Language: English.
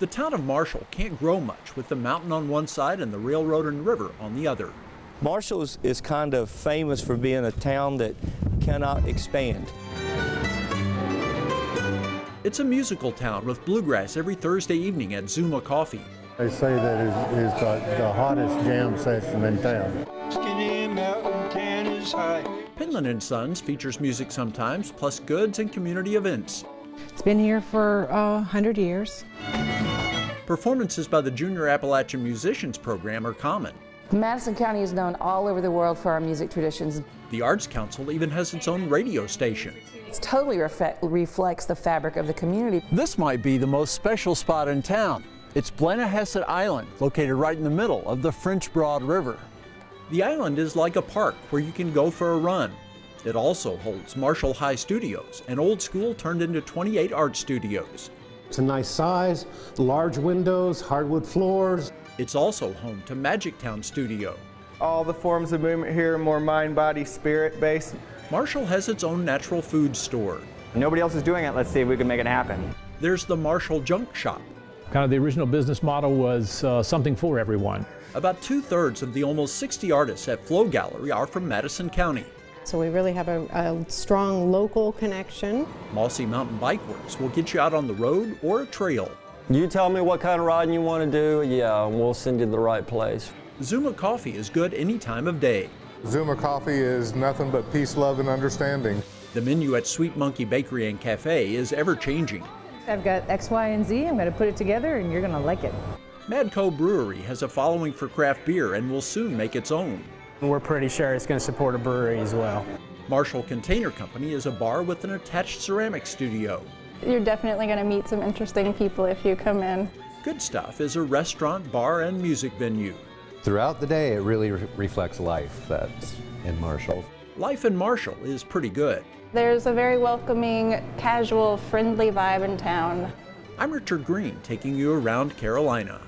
The town of Marshall can't grow much with the mountain on one side and the railroad and river on the other. Marshall is kind of famous for being a town that cannot expand. It's a musical town with bluegrass every Thursday evening at Zuma Coffee. They say that it's the hottest jam session in town. Skinny mountain can is high. Penland & Sons features music sometimes, plus goods and community events. It's been here for 100 years. Performances by the Junior Appalachian Musicians Program are common. Madison County is known all over the world for our music traditions. The Arts Council even has its own radio station. It totally reflects the fabric of the community. This might be the most special spot in town. It's Blennerhassett Island, located right in the middle of the French Broad River. The island is like a park where you can go for a run. It also holds Marshall High Studios, an old school turned into 28 art studios. It's a nice size, large windows, hardwood floors. It's also home to Magic Town Studio. All the forms of movement here are more mind, body, spirit based. Marshall has its own natural food store. Nobody else is doing it. Let's see if we can make it happen. There's the Marshall Junk Shop. Kind of the original business model was something for everyone. About 2/3 of the almost 60 artists at Flow Gallery are from Madison County. So we really have a strong local connection. Mossy Mountain Bike Works will get you out on the road or a trail. You tell me what kind of riding you want to do, yeah, and we'll send you to the right place. Zuma Coffee is good any time of day. Zuma Coffee is nothing but peace, love, and understanding. The menu at Sweet Monkey Bakery and Cafe is ever-changing. I've got X, Y, and Z. I'm going to put it together, and you're going to like it. Madco Brewery has a following for craft beer and will soon make its own. We're pretty sure it's going to support a brewery as well. Marshall Container Company is a bar with an attached ceramic studio. You're definitely going to meet some interesting people if you come in. Good Stuff is a restaurant, bar, and music venue. Throughout the day, it really reflects life that's in Marshall. Life in Marshall is pretty good. There's a very welcoming, casual, friendly vibe in town. I'm Richard Green, taking you around Carolina.